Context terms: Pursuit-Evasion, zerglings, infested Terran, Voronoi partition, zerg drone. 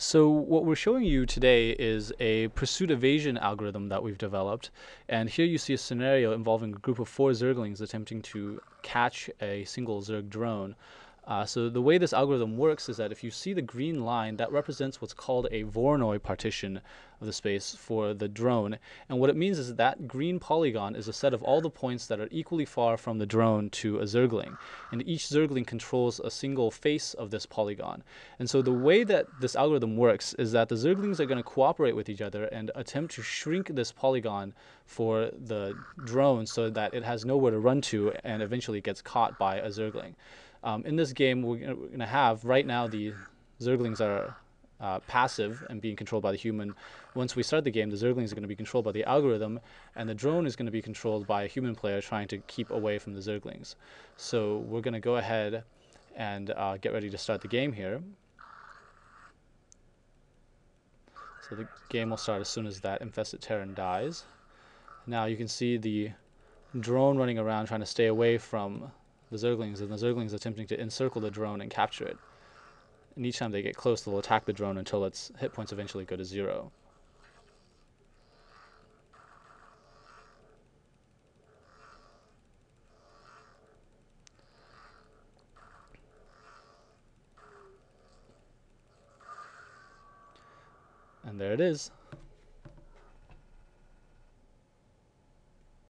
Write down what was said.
So what we're showing you today is a pursuit evasion algorithm that we've developed. And here you see a scenario involving a group of 4 zerglings attempting to catch a single zerg drone. So the way this algorithm works is that if you see the green line, that represents what's called a Voronoi partition of the space for the drone. And what it means is that green polygon is a set of all the points that are equally far from the drone to a zergling. And each zergling controls a single face of this polygon. And so the way that this algorithm works is that the zerglings are going to cooperate with each other and attempt to shrink this polygon for the drone so that it has nowhere to run to and eventually gets caught by a zergling. In this game, we're going to have, right now, the zerglings are passive and being controlled by the human. Once we start the game, the zerglings are going to be controlled by the algorithm, and the drone is going to be controlled by a human player trying to keep away from the zerglings. So we're going to go ahead and get ready to start the game here. So the game will start as soon as that infested Terran dies. Now you can see the drone running around trying to stay away from the zerglings, and the zerglings attempting to encircle the drone and capture it. And each time they get close, they'll attack the drone until its hit points eventually go to 0. And there it is.